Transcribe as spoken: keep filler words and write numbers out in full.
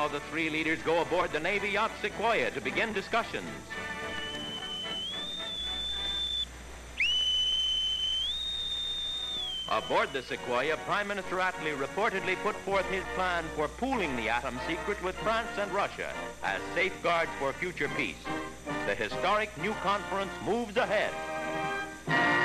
Now the three leaders go aboard the Navy yacht Sequoia to begin discussions. Aboard the Sequoia, Prime Minister Attlee reportedly put forth his plan for pooling the atom secret with France and Russia as safeguards for future peace. The historic new conference moves ahead.